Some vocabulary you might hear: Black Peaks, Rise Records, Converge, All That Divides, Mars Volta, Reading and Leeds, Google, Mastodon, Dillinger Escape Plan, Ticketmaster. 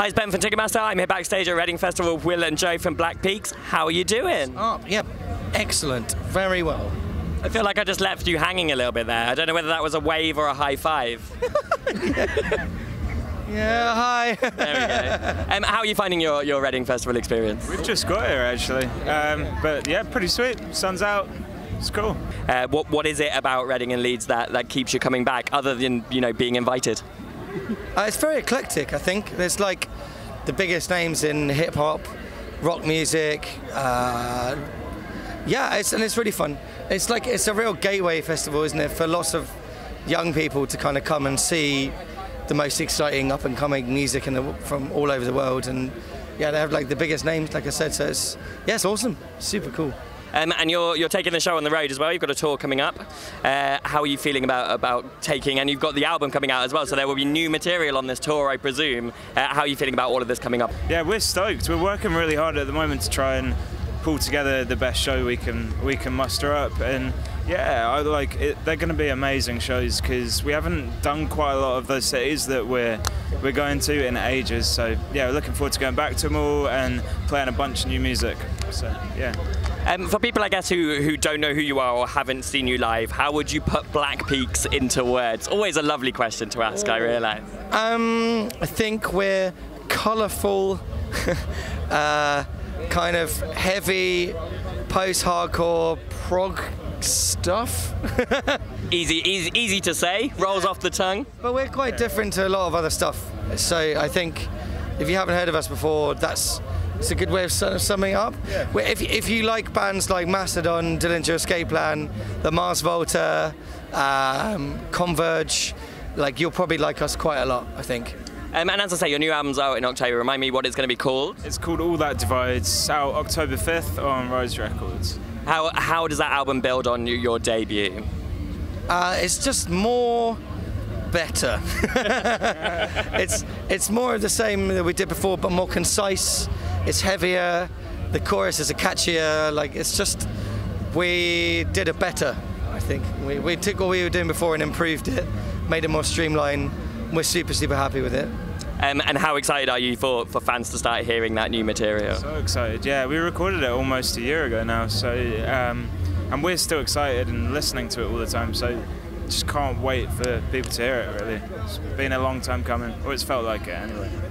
Hi, it's Ben from Ticketmaster. I'm here backstage at Reading Festival with Will and Joe from Black Peaks. How are you doing? Oh, yep. Excellent. Very well. I feel like I just left you hanging a little bit there. I don't know whether that was a wave or a high five. Yeah, hi. There we go. How are you finding your Reading Festival experience? We've just got here, actually. But yeah, pretty sweet. Sun's out. It's cool. What is it about Reading and Leeds that keeps you coming back, other than, you know, being invited? It's very eclectic, I think. There's like the biggest names in hip-hop, rock music. Yeah, it's really fun. It's like, it's a real gateway festival, isn't it, for lots of young people to kind of come and see the most exciting up-and-coming music from all over the world, and yeah, they have like the biggest names, like I said. So it's, yeah, it's awesome, super cool. And you're taking the show on the road as well. You've got a tour coming up. How are you feeling about taking? And you've got the album coming out as well, so there will be new material on this tour, I presume. How are you feeling about all of this coming up? Yeah, we're stoked. We're working really hard at the moment to try and pull together the best show we can muster up, and yeah, I like it. They're going to be amazing shows because we haven't done quite a lot of those cities that we're going to in ages. So yeah, we're looking forward to going back to them all and playing a bunch of new music. So yeah. For people, I guess, who don't know who you are or haven't seen you live, how would you put Black Peaks into words? Always a lovely question to ask, I realise. I think we're colourful. Kind of heavy, post-hardcore prog stuff. easy to say, rolls off the tongue. But we're quite different to a lot of other stuff. So I think if you haven't heard of us before, it's a good way of summing up. Yeah. If you like bands like Mastodon, Dillinger Escape Plan, the Mars Volta, Converge, like, you'll probably like us quite a lot, I think. And as I say, your new album's out in October. Remind me what it's going to be called. It's called All That Divides. It's out October 5th on Rise Records. How does that album build on your debut? It's just more better. It's more of the same that we did before, but more concise. It's heavier. The choruses are catchier. Like, it's just, we did it better, I think. We took what we were doing before and improved it, made it more streamlined. We're super happy with it. And how excited are you for fans to start hearing that new material? So excited, yeah. We recorded it almost a year ago now, so and we're still excited and listening to it all the time, so just can't wait for people to hear it, really. It's been a long time coming, or it's felt like it anyway.